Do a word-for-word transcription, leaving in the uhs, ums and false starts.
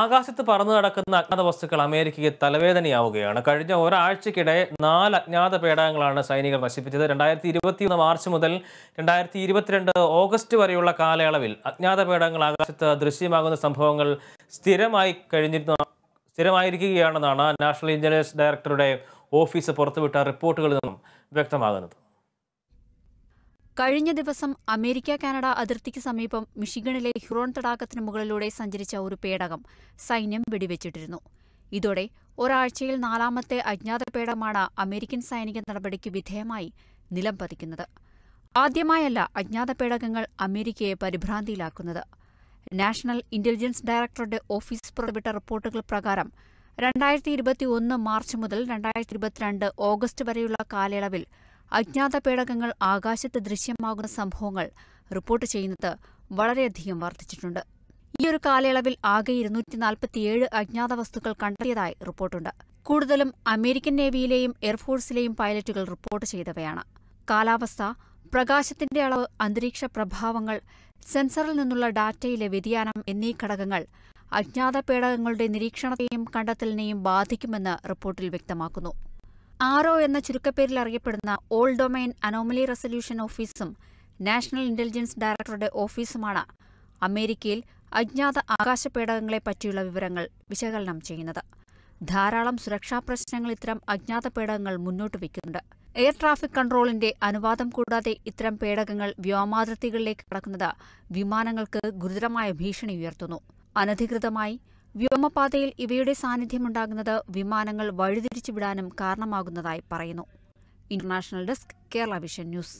ആകാശത്ത് പറന്നു നടക്കുന്ന അജ്ഞാത വസ്തുക്കൾ അമേരിക്കയ്ക്ക് തലവേദനയാവുകയാണ്. കഴിഞ്ഞ ഒരാഴ്ചക്കിടെ നാല് അജ്ഞാത പേടകങ്ങളാണ് സൈനികർ നശിപ്പിച്ചത്. രണ്ടായിരത്തി ഇരുപത്തിയൊന്ന് മാർച്ച് മുതൽ രണ്ടായിരത്തി ഇരുപത്തിരണ്ട് ഓഗസ്റ്റ് വരെയുള്ള കാലയളവിൽ അജ്ഞാത പേടകങ്ങൾ ആകാശത്ത് ദൃശ്യമാകുന്ന സംഭവങ്ങൾ സ്ഥിരമായി കഴിഞ്ഞിരുന്ന സ്ഥിരമായിരിക്കുകയാണെന്നാണ് നാഷണൽ ഇന്റലിജൻസ് ഡയറക്ടറുടെ ഓഫീസ് പുറത്തുവിട്ട റിപ്പോർട്ടുകളിൽ നിന്നും വ്യക്തമാകുന്നത്. കഴിഞ്ഞ ദിവസം അമേരിക്ക കാനഡ അതിർത്തിക്ക് സമീപം മിഷിഗണിലെ ഹ്യൂറോൺ തടാകത്തിന് മുകളിലൂടെ സഞ്ചരിച്ച ഒരു പേടകം സൈന്യം വെടിവെച്ചിട്ടിരുന്നു. ഇതോടെ ഒരാഴ്ചയിൽ നാലാമത്തെ അജ്ഞാത പേടകമാണ് അമേരിക്കൻ സൈനിക നടപടിക്ക് വിധേയമായി നിലം പതിക്കുന്നത്. ആദ്യമായല്ല അജ്ഞാത പേടകങ്ങൾ അമേരിക്കയെ പരിഭ്രാന്തിയിലാക്കുന്നത്. നാഷണൽ ഇന്റലിജൻസ് ഡയറക്ടറുടെ ഓഫീസ് പുറത്തുവിട്ട റിപ്പോർട്ടുകൾ പ്രകാരം രണ്ടായിരത്തി ഇരുപത്തി ഒന്ന് മാർച്ച് മുതൽ രണ്ടായിരത്തി ഇരുപത്തിരണ്ട് ഓഗസ്റ്റ് വരെയുള്ള കാലയളവിൽ അജ്ഞാത പേടകങ്ങൾ ആകാശത്ത് ദൃശ്യമാകുന്ന സംഭവങ്ങൾ റിപ്പോർട്ട് ചെയ്യുന്നത് വളരെയധികം വർദ്ധിച്ചിട്ടുണ്ട്. ഈയൊരു കാലയളവിൽ ആകെ ഇരുന്നൂറ്റി നാൽപ്പത്തിയേഴ് അജ്ഞാത വസ്തുക്കൾ കണ്ടെത്തിയതായി റിപ്പോർട്ടുണ്ട്. കൂടുതലും അമേരിക്കൻ നേവിയിലെയും എയർഫോഴ്സിലെയും പൈലറ്റുകൾ റിപ്പോർട്ട് ചെയ്തവയാണ്. കാലാവസ്ഥ, പ്രകാശത്തിന്റെ അളവ്, അന്തരീക്ഷ പ്രഭാവങ്ങൾ, സെൻസറിൽ നിന്നുള്ള ഡാറ്റയിലെ വ്യതിയാനം എന്നീ ഘടകങ്ങൾ അജ്ഞാത പേടകങ്ങളുടെ നിരീക്ഷണത്തെയും കണ്ടെത്തലിനെയും ബാധിക്കുമെന്ന് റിപ്പോർട്ടിൽ വ്യക്തമാക്കുന്നു. ആരോ എന്ന ചുരുക്കപ്പേരിൽ അറിയപ്പെടുന്ന ഓൾ ഡൊമൈൻ അനോമലി റെസൊല്യൂഷൻ ഓഫീസും നാഷണൽ ഇന്റലിജൻസ് ഡയറക്ടറുടെ ഓഫീസുമാണ് അമേരിക്കയിൽ അജ്ഞാത ആകാശ പേടകങ്ങളെ പറ്റിയുള്ള വിവരങ്ങൾ വിശകലനം ചെയ്യുന്നത്. ധാരാളം സുരക്ഷാ പ്രശ്നങ്ങൾ ഇത്തരം അജ്ഞാത പേടകങ്ങൾ മുന്നോട്ട് വയ്ക്കുന്നുണ്ട്. എയർ ട്രാഫിക് കൺട്രോളിന്റെ അനുവാദം കൂടാതെ ഇത്തരം പേടകങ്ങൾ വ്യോമാതിർത്തികളിലേക്ക് കടക്കുന്നത് വിമാനങ്ങൾക്ക് ഗുരുതരമായ ഭീഷണി ഉയർത്തുന്നു. അനധികൃതമായി വ്യോമപാതയിൽ ഇവയുടെ സാന്നിധ്യമുണ്ടാകുന്നത് വിമാനങ്ങൾ വഴിതിരിച്ചുവിടാനും കാരണമാകുന്നതായി പറയുന്നു. International desk, Kerala vision news.